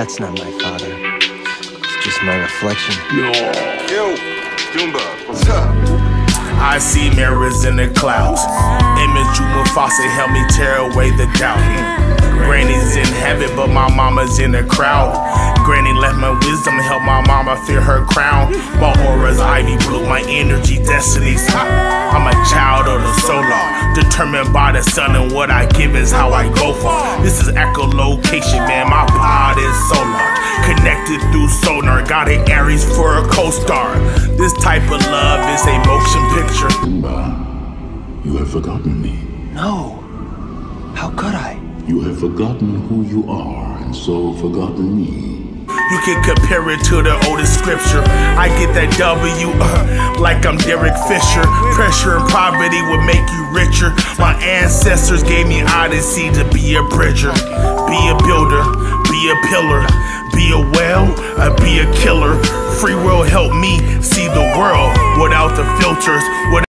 That's not my father. It's just my reflection. No. Yo, Dumba, what's up? I see mirrors in the clouds. Image you Mufasa, help me tear away the doubt. Granny's in heaven, but my mama's in the crowd. Granny left my wisdom, help my mama fear her crown. While aura's ivy blew my energy destinies. I'm a child of the solar, determined by the sun, and what I give is how I go for. This is echolocation, man, my pod is solar. Connected through sonar, got an Aries for a co-star. This type of love is a motion picture. Dumba, you have forgotten me. No, how could I? You have forgotten who you are, and so forgotten me. You can compare it to the oldest scripture. I get that W, like I'm Derek Fisher. Pressure and poverty would make you richer. My ancestors gave me Odyssey to be a bridger, be a builder, be a pillar. Be a whale, be a killer. Free will help me see the world without the filters.